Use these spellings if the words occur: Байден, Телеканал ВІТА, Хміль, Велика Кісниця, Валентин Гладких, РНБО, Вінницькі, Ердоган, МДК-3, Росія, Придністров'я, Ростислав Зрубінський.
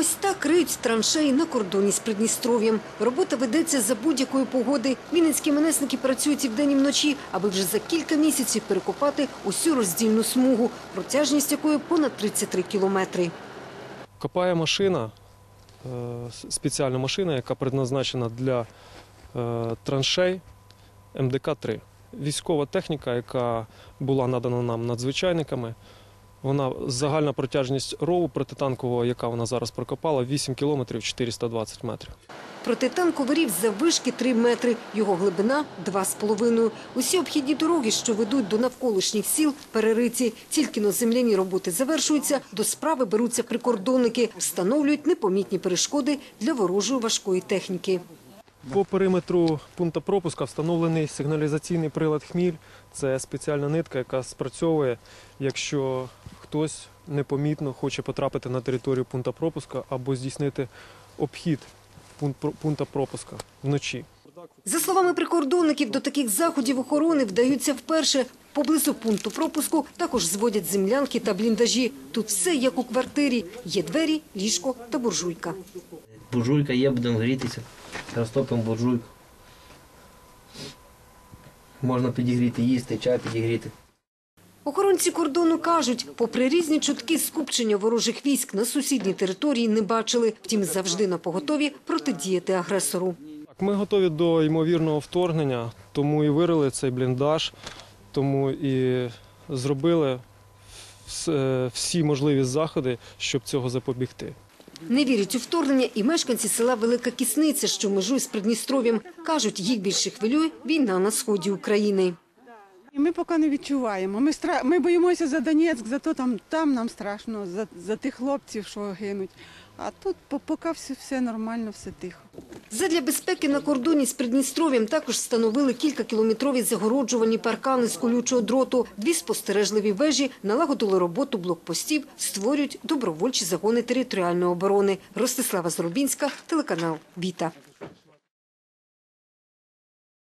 Ось так риють траншеї на кордоні з Придністров'ям. Робота ведеться за будь-якої погоди. Вінницькі МНСники працюють і вдень, і вночі, аби вже за кілька місяців перекопати усю роздільну смугу, протяжність якої понад 33 кілометри. Копає машина, спеціальна машина, яка призначена для траншей МДК-3. Військова техніка, яка була надана нам надзвичайниками, вона загальна протяжність рову протитанкового, яка вона зараз прокопала, 8 кілометрів 420 метрів. Протитанковий рів заввишки 3 метри, його глибина – 2,5. Усі обхідні дороги, що ведуть до навколишніх сіл, перериті. Тільки-но земляні роботи завершуються, до справи беруться прикордонники, встановлюють непомітні перешкоди для ворожої важкої техніки. По периметру пункту пропуску встановлений сигналізаційний прилад «Хміль». Це спеціальна нитка, яка спрацьовує, якщо хтось непомітно хоче потрапити на територію пункту пропуску або здійснити обхід пункту пропуску вночі. За словами прикордонників, до таких заходів охорони вдаються вперше. Поблизу пункту пропуску також зводять землянки та бліндажі. Тут все як у квартирі. Є двері, ліжко та буржуйка. Буржуйка є, будемо грітися. Розтопимо буржуйку. Можна підігріти їсти, чай підігріти. Охоронці кордону кажуть, попри різні чутки, скупчення ворожих військ на сусідній території не бачили. Втім, завжди напоготові протидіяти агресору. Ми готові до ймовірного вторгнення, тому і вирили цей бліндаж, тому і зробили всі можливі заходи, щоб цього запобігти. Не вірять у вторгнення і мешканці села Велика Кісниця, що межує з Придністров'ям. Кажуть, їх більше хвилює війна на сході України. Ми поки не відчуваємо. Ми боїмося за Донецьк, за то там нам страшно, за тих хлопців, що гинуть. А тут поки все нормально, все тихо. Задля безпеки на кордоні з Придністров'ям також встановили кількакілометрові загороджувальні паркани з колючого дроту. Дві спостережливі вежі, налагодили роботу блокпостів, створюють добровольчі загони територіальної оборони. Ростислава Зрубінська, телеканал ВІТА.